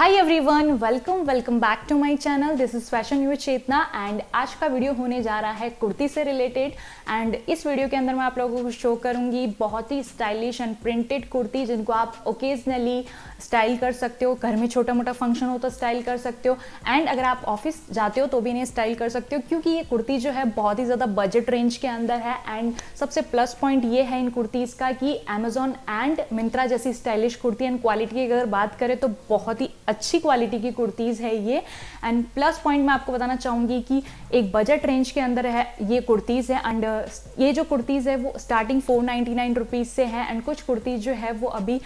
High everyone, welcome back to my channel. This is fashion with Chetna and आज का video होने जा रहा है कुर्ती से रिलेटेड. एंड इस वीडियो के अंदर मैं आप लोगों को शो करूंगी बहुत ही स्टाइलिश एंड प्रिंटेड कुर्ती जिनको आप ओकेजनली स्टाइल कर सकते हो. घर में छोटा मोटा फंक्शन हो तो स्टाइल कर सकते हो एंड अगर आप ऑफिस जाते हो तो भी इन्हें स्टाइल कर सकते हो, क्योंकि ये कुर्ती जो है बहुत ही ज़्यादा बजट रेंज के अंदर है. एंड सबसे प्लस पॉइंट ये है इन कुर्तीज़ का कि अमेजॉन एंड मिंत्रा जैसी स्टाइलिश कुर्ती एंड क्वालिटी की अगर बात करें तो बहुत ही अच्छी क्वालिटी की कुर्तीज़ है ये. एंड प्लस पॉइंट मैं आपको बताना चाहूँगी कि एक बजट रेंज के अंदर है ये कुर्तीज़ है. एंड ये जो कुर्तीज़ है वो स्टार्टिंग 499 रुपीज़ से है एंड कुछ कुर्तीज़ जो है वो अभी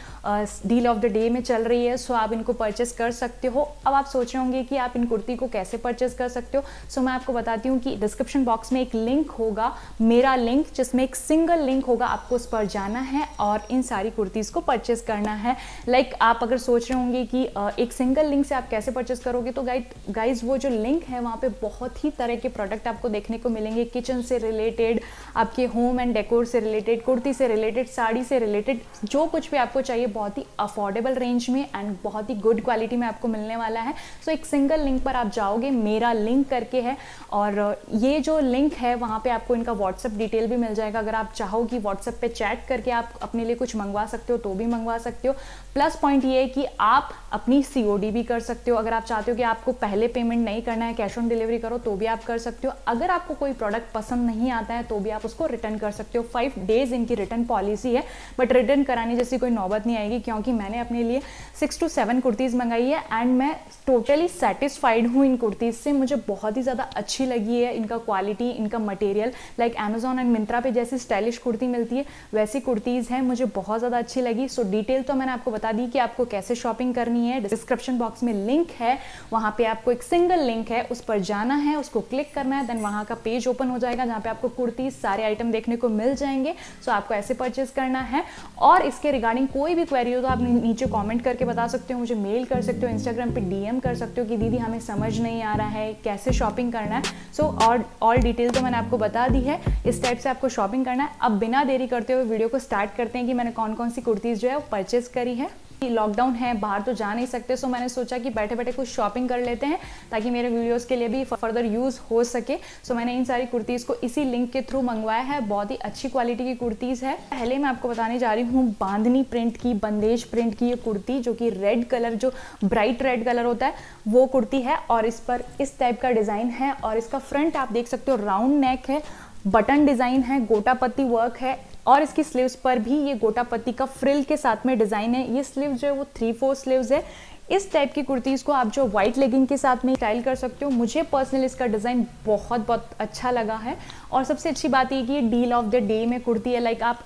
डील ऑफ द डे में चल रही है. सो आप इनको परचेस कर सकते हो. अब आप सोच रहे होंगे कि आप इन कुर्ती को कैसे परचेस कर सकते हो. सो मैं आपको बताती हूँ कि डिस्क्रिप्शन बॉक्स में एक लिंक होगा, मेरा लिंक, जिसमें एक सिंगल लिंक होगा. आपको उस पर जाना है और इन सारी कुर्तीज़ को परचेस करना है. लाइक आप अगर सोच रहे होंगे कि एक सिंगल लिंक से आप कैसे परचेस करोगे, तो गाइज वो जो लिंक है वहाँ पे बहुत ही तरह के प्रोडक्ट आपको देखने को मिलेंगे. किचन से रिलेटेड, आपके होम एंड डेकोर से रिलेटेड, कुर्ती से रिलेटेड, साड़ी से रिलेटेड, जो कुछ भी आपको चाहिए बहुत ही अफोर्डेबल रेंज में एंड बहुत ही गुड क्वालिटी में आपको मिलने वाला है. सो एक सिंगल लिंक पर आप जाओगे, मेरा लिंक करके है, और ये जो लिंक है वहाँ पर आपको इनका व्हाट्सअप डिटेल भी मिल जाएगा. अगर आप चाहो कि व्हाट्सएप पर चैट करके आप अपने लिए कुछ मंगवा सकते हो तो भी मंगवा सकते हो. प्लस पॉइंट ये है कि आप अपनी COD भी कर सकते हो. अगर आप चाहते हो कि आपको पहले पेमेंट नहीं करना है, कैश ऑन डिलीवरी करो, तो भी आप कर सकते हो. अगर आपको कोई प्रोडक्ट पसंद नहीं आता है तो भी आप उसको रिटर्न कर सकते हो. 5 days इनकी रिटर्न पॉलिसी है, बट रिटर्न कराने जैसी कोई नौबत नहीं आएगी, क्योंकि मैंने अपने लिए 6 to 7 कुर्तीज़ मंगाई है एंड मैं टोटली सेटिस्फाइड हूँ इन कुर्तीज़ से. मुझे बहुत ही ज़्यादा अच्छी लगी है इनका क्वालिटी, इनका material. Like Amazon and Myntra पे जैसी स्टाइलिश कुर्ती मिलती है वैसी कुर्तीज़ हैं, मुझे बहुत ज़्यादा अच्छी लगी. सो डिटेल तो मैंने आपको बता दी कि आपको कैसे शॉपिंग करनी है. डिस्क्रिप्शन बॉक्स में लिंक है, वहाँ पे आपको एक सिंगल लिंक है, उस पर जाना है, उसको क्लिक करना है, देन वहाँ का पेज ओपन हो जाएगा जहाँ पे आपको कुर्ती सारे आइटम देखने को मिल जाएंगे. सो आपको ऐसे परचेस करना है. और इसके रिगार्डिंग कोई भी क्वेरी हो तो आप नीचे कॉमेंट करके बता सकते हो, मुझे मेल कर सकते हो, इंस्टाग्राम पे DM कर सकते हो कि दीदी हमें समझ नहीं आ रहा है कैसे शॉपिंग करना है. सो और ऑल डिटेल तो मैंने आपको बता दी है. इस टाइप से आपको शॉपिंग करना है. अब बिना देरी करते हुए वीडियो को स्टार्ट करते हैं कि मैंने कौन कौन सी कुर्तीज़ जो है वो परचेस करी है. लॉकडाउन है, बाहर तो जा नहीं सकते, सो मैंने सोचा कि बैठे बैठे कुछ शॉपिंग कर लेते हैं ताकि मेरे वीडियोस के लिए भी फर्दर यूज़ हो सके. सो मैंने इन सारी कुर्तीज़ को इसी लिंक के थ्रू मंगवाया है. बहुत ही अच्छी क्वालिटी की कुर्तीज़ है. पहले मैं आपको बताने जा रही हूँ बांधनी प्रिंट की, बंदेज प्रिंट की ये कुर्ती, जो कि रेड कलर, जो ब्राइट रेड कलर होता है वो कुर्ती है. और इस पर इस टाइप का डिज़ाइन है और इसका फ्रंट आप देख सकते हो, राउंड नेक है, बटन डिज़ाइन है, गोटापत्ती वर्क है, और इसकी स्लीव्स पर भी ये गोटापत्ती का फ्रिल के साथ में डिज़ाइन है. ये स्लीव जो है वो 3/4 स्लीव्स है. इस टाइप की कुर्तीज़ को आप जो वाइट लेगिंग के साथ में स्टाइल कर सकते हो. मुझे पर्सनली इसका डिज़ाइन बहुत अच्छा लगा है. और सबसे अच्छी बात ये कि ये डील ऑफ द डे में कुर्ती है. लाइक आप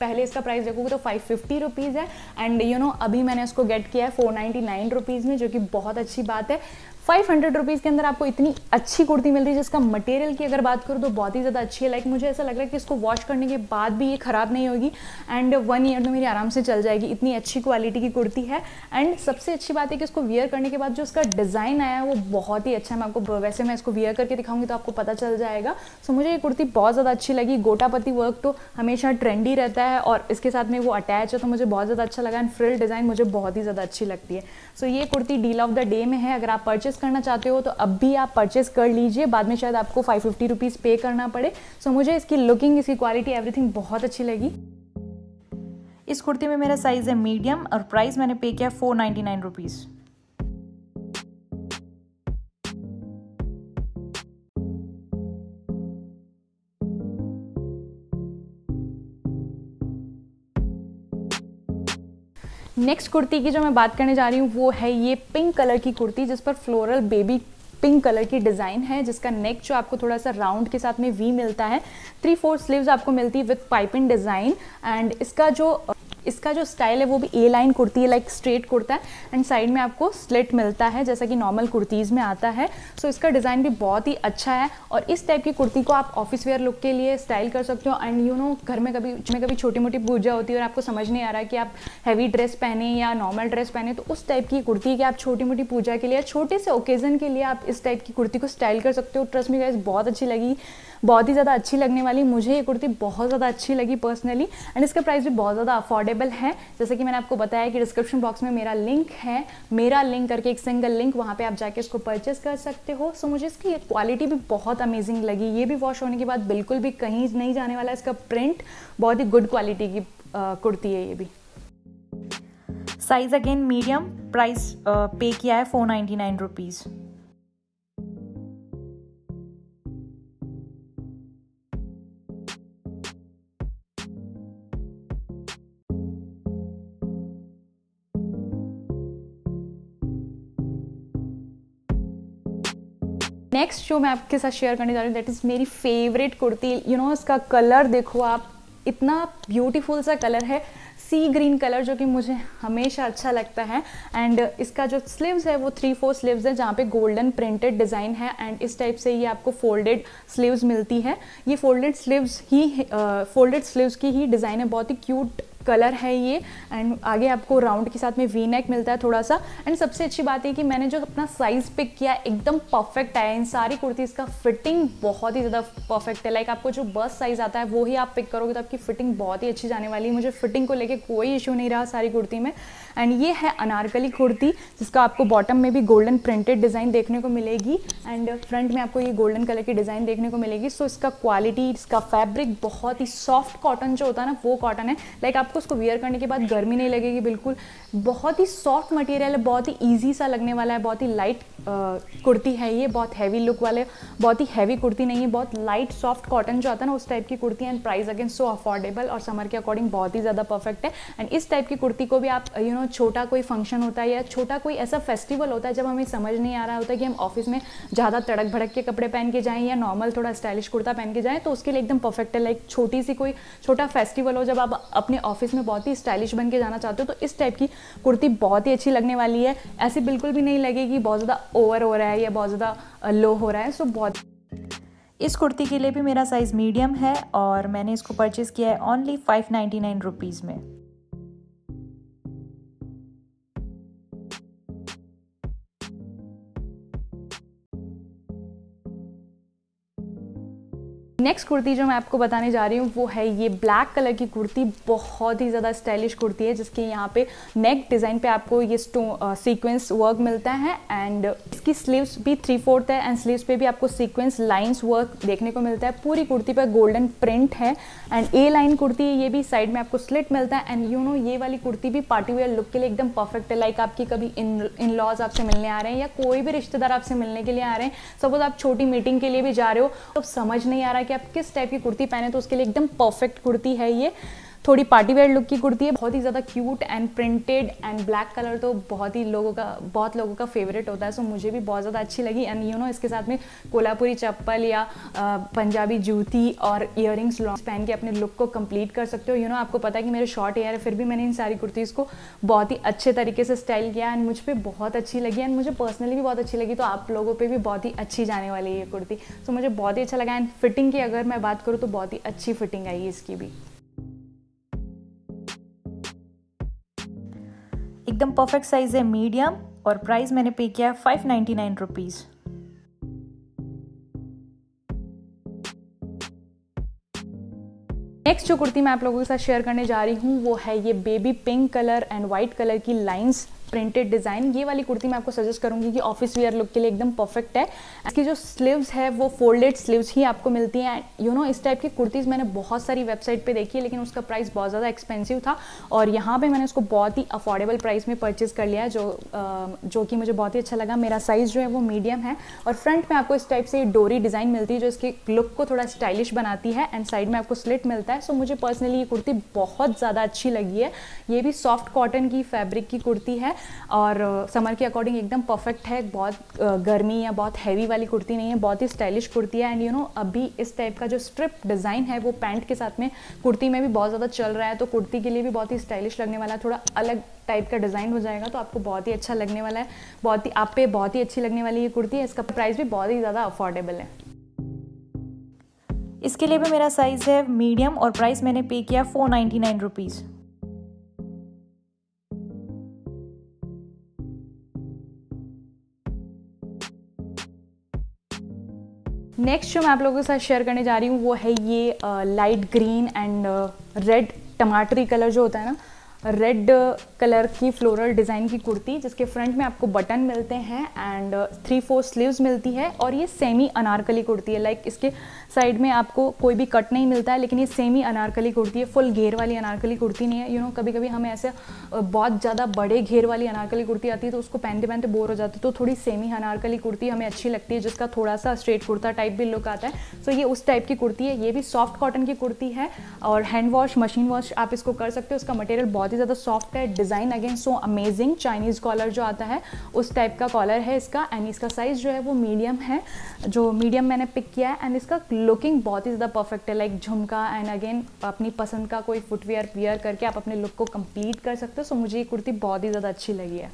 पहले इसका प्राइस देखोगे तो 550 रुपीज़ है एंड यू नो अभी मैंने इसको गेट किया है 499 रुपीज़ में, जो कि बहुत अच्छी बात है. 500 रुपीज़ के अंदर आपको इतनी अच्छी कुर्ती मिल रही है, जिसका मटेरियल की अगर बात करूँ तो बहुत ही ज़्यादा अच्छी है. लाइक मुझे ऐसा लग रहा है कि इसको वॉश करने के बाद भी ये ख़राब नहीं होगी एंड 1 ईयर तो मेरी आराम से चल जाएगी. इतनी अच्छी क्वालिटी की कुर्ती है. एंड सबसे अच्छी बात है कि इसको वियर करने के बाद जो इसका डिज़ाइन आया है वो बहुत ही अच्छा है. मैं आपको वैसे मैं इसको वियर करके दिखाऊंगी तो आपको पता चल जाएगा. सो मुझे ये कुर्ती बहुत ज़्यादा अच्छी लगी. गोटापत्ती वर्क तो हमेशा ट्रेंडी रहता है और इसके साथ में वो अटैच है तो मुझे बहुत ज़्यादा अच्छा लगा. एंड फ्रिल डिज़ाइन मुझे बहुत ही ज़्यादा अच्छी लगती है. सो ये kurti deal of the day में है. अगर आप परचेस करना चाहते हो तो अब भी आप परचेस कर लीजिए, बाद में शायद आपको 550 रुपीज़ पे करना पड़े. सो मुझे इसकी लुकिंग, इसकी क्वालिटी, एवरीथिंग बहुत अच्छी लगी. इस कुर्ती में मेरा साइज़ है मीडियम और प्राइस मैंने पे किया 499 रुपीज़. नेक्स्ट कुर्ती की जो मैं बात करने जा रही हूँ वो है ये पिंक कलर की कुर्ती, जिस पर फ्लोरल बेबी पिंक कलर की डिज़ाइन है, जिसका नेक जो आपको थोड़ा सा राउंड के साथ में वी मिलता है. 3/4 स्लीव्स आपको मिलती है विथ पाइपिंग डिज़ाइन. एंड इसका जो स्टाइल है वो भी A लाइन कुर्ती है, लाइक स्ट्रेट कुर्ता है एंड साइड में आपको स्लिट मिलता है जैसा कि नॉर्मल कुर्तीज़ में आता है. सो इसका डिज़ाइन भी बहुत ही अच्छा है. और इस टाइप की कुर्ती को आप ऑफिस वेयर लुक के लिए स्टाइल कर सकते हो. एंड यू नो घर में कभी छोटी मोटी पूजा होती है और आपको समझ नहीं आ रहा कि आप हैवी ड्रेस पहने या नॉर्मल ड्रेस पहने, तो उस टाइप की कुर्ती कि आप छोटी मोटी पूजा के लिए, छोटे से ओकेज़न के लिए आप इस टाइप की कुर्ती को स्टाइल कर सकते हो. ट्रस्ट मी गाइस, बहुत अच्छी लगी, बहुत ही ज़्यादा अच्छी लगने वाली. मुझे ये कुर्ती बहुत ज़्यादा अच्छी लगी पर्सनली एंड इसका प्राइस भी बहुत ज़्यादा अफोर्डेबल अफोर्डेबल हैं। जैसे कि मैंने आपको बताया कि डिस्क्रिप्शन बॉक्स में मेरा लिंक है, मेरा लिंक करके एक सिंगल लिंक, वहाँ पे आप जाके इसको परचेस कर सकते हो। सो मुझे इसकी क्वालिटी भी बहुत अमेजिंग लगी। ये भी वॉश होने के बाद बिल्कुल भी कहीं नहीं जाने वाला, इसका प्रिंट बहुत ही गुड क्वालिटी की कुर्ती है। ये भी size again medium, price pay किया है 499 रुपीज़। नेक्स्ट जो मैं आपके साथ शेयर करने जा रही हूँ दैट इज़ मेरी फेवरेट कुर्ती। यू नो इसका कलर देखो आप, इतना ब्यूटीफुल सा कलर है, सी ग्रीन कलर, जो कि मुझे हमेशा अच्छा लगता है। एंड इसका जो स्लीव्स है वो 3/4 स्लीव्स है जहाँ पे गोल्डन प्रिंटेड डिज़ाइन है। एंड इस टाइप से ये आपको फोल्डेड स्लीव्स मिलती है। ये फोल्डेड स्लीव्स की ही डिज़ाइन है, बहुत ही क्यूट कलर है ये। एंड आगे आपको राउंड के साथ में वी नेक मिलता है थोड़ा सा। एंड सबसे अच्छी बात है कि मैंने जो अपना साइज़ पिक किया एकदम परफेक्ट आया इन सारी कुर्तीज़ का। फिटिंग बहुत ही ज़्यादा परफेक्ट है, लाइक आपको जो बस साइज़ आता है वो ही आप पिक करोगे तो आपकी फिटिंग बहुत ही अच्छी जाने वाली है। मुझे फिटिंग को लेकर कोई इशू नहीं रहा सारी कुर्ती में। एंड ये है अनारकली कुर्ती, जिसका आपको बॉटम में भी गोल्डन प्रिंटेड डिज़ाइन देखने को मिलेगी एंड फ्रंट में आपको ये गोल्डन कलर की डिज़ाइन देखने को मिलेगी। सो इसका क्वालिटी, इसका फैब्रिक बहुत ही सॉफ्ट कॉटन जो होता है ना, वो कॉटन है। लाइक आपको उसको वेयर करने के बाद गर्मी नहीं लगेगी बिल्कुल। बहुत ही सॉफ्ट मटेरियल है, बहुत ही इजी सा लगने वाला है, बहुत ही लाइट कुर्ती है ये। बहुत हैवी लुक वाले, बहुत ही हैवी कुर्ती नहीं है, बहुत लाइट सॉफ्ट कॉटन जो आता है ना उस टाइप की kurti. And price again so affordable और समर के अकॉर्डिंग बहुत ही ज़्यादा परफेक्ट है। एंड इस टाइप की कुर्ती को भी आप यू नो छोटा कोई फंक्शन होता है या छोटा कोई ऐसा फेस्टिवल होता है जब हमें समझ नहीं आ रहा होता कि हम ऑफिस में ज़्यादा तड़क भड़क के कपड़े पहन के जाएँ या नॉर्मल थोड़ा स्टाइलिश कुर्ता पहन के जाएँ, तो उसके लिए एकदम परफेक्ट है। लाइक छोटी सी कोई छोटा फेस्टिवल हो जब आप अपने ऑफिस में बहुत ही स्टाइलिश बन के जाना चाहते हो, तो इस टाइप की कुर्ती बहुत ही अच्छी लगने वाली है। ऐसे बिल्कुल भी नहीं लगेगी बहुत ज़्यादा ओवर हो रहा है या बहुत ज़्यादा लो हो रहा है। सो बहुत इस कुर्ती के लिए भी मेरा साइज़ मीडियम है और मैंने इसको परचेज़ किया है ओनली 599 रुपीज़ में। नेक्स्ट कुर्ती जो मैं आपको बताने जा रही हूँ वो है ये ब्लैक कलर की कुर्ती। बहुत ही ज़्यादा स्टाइलिश कुर्ती है, जिसके यहाँ पे नेक डिज़ाइन पे आपको ये सीक्वेंस वर्क मिलता है। एंड इसकी स्लीव्स भी 3/4 है एंड स्लीव्स पे भी आपको सीक्वेंस लाइंस वर्क देखने को मिलता है। पूरी कुर्ती पर गोल्डन प्रिंट है एंड ए लाइन कुर्ती है ये भी। साइड में आपको स्लिट मिलता है। एंड यू नो ये वाली कुर्ती भी पार्टीवेयर लुक के लिए एकदम परफेक्ट है। लाइक आपकी कभी इन लॉज आपसे मिलने आ रहे हैं या कोई भी रिश्तेदार आपसे मिलने के लिए आ रहे हैं, सपोज आप छोटी मीटिंग के लिए भी जा रहे हो, तो समझ नहीं आ रहा कि आप किस टाइप की कुर्ती पहने, तो उसके लिए एकदम परफेक्ट कुर्ती है ये। थोड़ी पार्टीवेयर लुक की कुर्ती है, बहुत ही ज़्यादा cute and printed. And black colour तो बहुत लोगों का फेवरेट होता है, सो मुझे भी बहुत ज़्यादा अच्छी लगी। एंड यू नो इसके साथ में कोल्हापुरी चप्पल या पंजाबी जूती और इयररिंग्स लॉन्ग पहन के अपने लुक को कंप्लीट कर सकते हो। यू नो आपको पता है कि मेरे शॉर्ट हेयर है, फिर भी मैंने इन सारी कुर्तीज़ को बहुत ही अच्छे तरीके से स्टाइल किया एंड मुझ पर बहुत अच्छी लगी एंड मुझे पर्सनली भी बहुत अच्छी लगी। तो आप लोगों पर भी बहुत ही अच्छी जाने वाली है ये कुर्ती, सो मुझे बहुत ही अच्छा लगा। एंड फिटिंग की अगर मैं बात करूँ तो बहुत ही अच्छी फिटिंग आई है इसकी भी, एकदम परफेक्ट साइज है मीडियम और प्राइस मैंने पे किया 599 रुपीज़। नेक्स्ट जो कुर्ती मैं आप लोगों के साथ शेयर करने जा रही हूँ वो है ये baby pink colour and white colour की लाइंस प्रिंटेड डिज़ाइन। ये वाली कुर्ती मैं आपको सजेस्ट करूँगी कि ऑफिस वेयर लुक के लिए एकदम परफेक्ट है। इसकी जो स्लीव्स है वो फोल्डेड स्लीव्स ही आपको मिलती हैं। यू नो इस टाइप की कुर्तीज़ मैंने बहुत सारी वेबसाइट पे देखी है, लेकिन उसका प्राइस बहुत ज़्यादा एक्सपेंसिव था और यहाँ पे मैंने उसको बहुत ही अफोर्डेबल प्राइस में परचेज़ कर लिया, जो कि मुझे बहुत ही अच्छा लगा। मेरा साइज़ जो है वो मीडियम है और फ्रंट में आपको इस टाइप से डोरी डिज़ाइन मिलती है जो इसके लुक को थोड़ा स्टाइलिश बनाती है। एंड साइड में आपको स्लिट मिलता है। सो मुझे पर्सनली ये कुर्ती बहुत ज़्यादा अच्छी लगी है। ये भी सॉफ्ट कॉटन की फैब्रिक की कुर्ती है और समर के अकॉर्डिंग एकदम परफेक्ट है। बहुत गर्मी या बहुत हैवी वाली कुर्ती नहीं है, बहुत ही स्टाइलिश कुर्ती है। एंड यू नो अभी इस टाइप का जो स्ट्रिप डिज़ाइन है वो पैंट के साथ में कुर्ती में भी बहुत ज़्यादा चल रहा है, तो कुर्ती के लिए भी बहुत ही स्टाइलिश लगने वाला है। थोड़ा अलग टाइप का डिज़ाइन हो जाएगा तो आपको बहुत ही अच्छा लगने वाला है। आप पे बहुत ही अच्छी लगने वाली ये कुर्ती है। इसका प्राइस भी बहुत ही ज़्यादा अफोर्डेबल है। इसके लिए भी मेरा साइज़ है मीडियम और प्राइस मैंने पे किया 499 रुपीज़। नेक्स्ट जो मैं आप लोगों के साथ शेयर करने जा रही हूँ वो है ये लाइट ग्रीन एंड रेड टमाटरी कलर जो होता है ना, रेड कलर की फ्लोरल डिज़ाइन की कुर्ती, जिसके फ्रंट में आपको बटन मिलते हैं एंड 3/4 स्लीव्स मिलती है। और ये सेमी अनारकली कुर्ती है, लाइक इसके साइड में आपको कोई भी कट नहीं मिलता है, लेकिन ये सेमी अनारकली कुर्ती है, फुल घेर वाली अनारकली कुर्ती नहीं है। यू नो, कभी कभी हमें ऐसे बहुत ज़्यादा बड़े घेर वाली अनारकली कुर्ती आती है तो उसको पहनते पहनते बोर हो जाती, तो थोड़ी सेमी अनारकली कुर्ती हमें अच्छी लगती है, जिसका थोड़ा सा स्ट्रेट कुर्ता टाइप भी लुक आता है। सो ये उस टाइप की कुर्ती है। ये भी सॉफ्ट कॉटन की कुर्ती है और हैंड वॉश, मशीन वॉश आप इसको कर सकते हो। इसका मटेरियल बहुत ही ज़्यादा सॉफ्ट है। Design again so amazing, Chinese collar जो आता है उस टाइप का कॉलर है इसका। एंड इसका साइज़ जो है वो मीडियम है, जो मीडियम मैंने पिक किया है। एंड इसका लुकिंग बहुत ही ज़्यादा परफेक्ट है, लाइक झुमका एंड अगेन अपनी पसंद का कोई फुटवेयर वियर करके आप अपने लुक को कंप्लीट कर सकते हो। सो मुझे ये कुर्ती बहुत ही ज़्यादा अच्छी लगी है।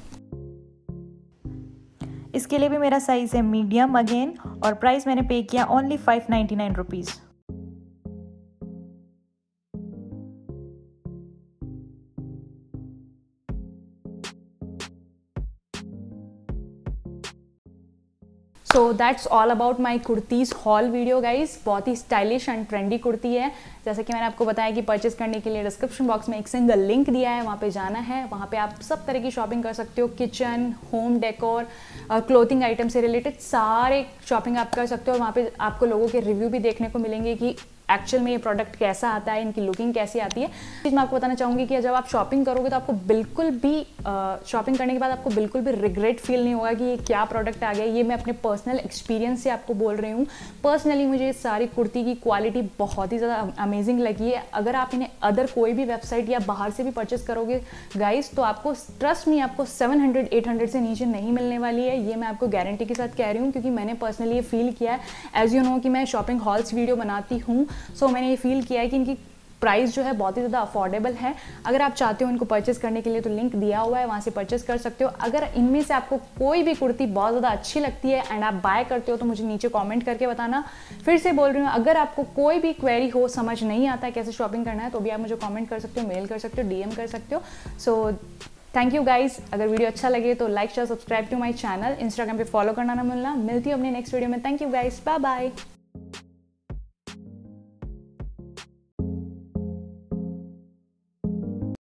इसके लिए भी मेरा साइज़ है मीडियम अगेन, और प्राइस मैंने पे किया only 599 rupees. So that's all about my kurtis haul video guys. बहुत ही स्टाइलिश एंड ट्रेंडी कुर्ती है। जैसा कि मैंने आपको बताया कि परचेस करने के लिए डिस्क्रिप्शन बॉक्स में एक सिंगल लिंक दिया है, वहाँ पे जाना है। वहाँ पे आप सब तरह की शॉपिंग कर सकते हो, kitchen, home decor, clothing item से रिलेटेड सारे शॉपिंग आप कर सकते हो। और वहाँ पे आपको लोगों के रिव्यू भी देखने को मिलेंगे कि एक्चुअल में ये प्रोडक्ट कैसा आता है, इनकी लुकिंग कैसी आती है। चीज़ मैं आपको बताना चाहूँगी कि जब आप शॉपिंग करोगे तो आपको बिल्कुल भी शॉपिंग करने के बाद आपको बिल्कुल भी रिग्रेट फील नहीं होगा कि ये क्या प्रोडक्ट आ गया। ये मैं अपने पर्सनल एक्सपीरियंस से आपको बोल रही हूँ। पर्सनली मुझे सारी कुर्ती की क्वालिटी बहुत ही ज़्यादा अमेजिंग लगी है। अगर आप इन्हें अदर कोई भी वेबसाइट या बाहर से भी परचेस करोगे गाइज तो आपको ट्रस्ट में आपको 700-800 से नीचे नहीं मिलने वाली है। ये मैं आपको गारंटी के साथ कह रही हूँ, क्योंकि मैंने पर्सनली ये फील किया है। एज यू नो कि मैं शॉपिंग हॉल्स वीडियो बनाती हूँ, सो मैंने ये फील किया है कि इनकी प्राइस जो है बहुत ही ज़्यादा अफोर्डेबल है। अगर आप चाहते हो इनको परचेस करने के लिए तो लिंक दिया हुआ है, वहाँ से परचेस कर सकते हो। अगर इनमें से आपको कोई भी कुर्ती बहुत ज़्यादा अच्छी लगती है एंड आप बाय करते हो तो मुझे नीचे कमेंट करके बताना। फिर से बोल रही हूँ, अगर आपको कोई भी क्वेरी हो, समझ नहीं आता है कैसे शॉपिंग करना है, तो भी आप मुझे कॉमेंट कर सकते हो, मेल कर सकते हो, DM कर सकते हो। So thank you guys. अगर वीडियो अच्छा लगे तो like, share, subscribe to my channel. Instagram पर फॉलो करना ना भूलना। मिलती हूँ अपने नेक्स्ट वीडियो में। Thank you guys, bye bye.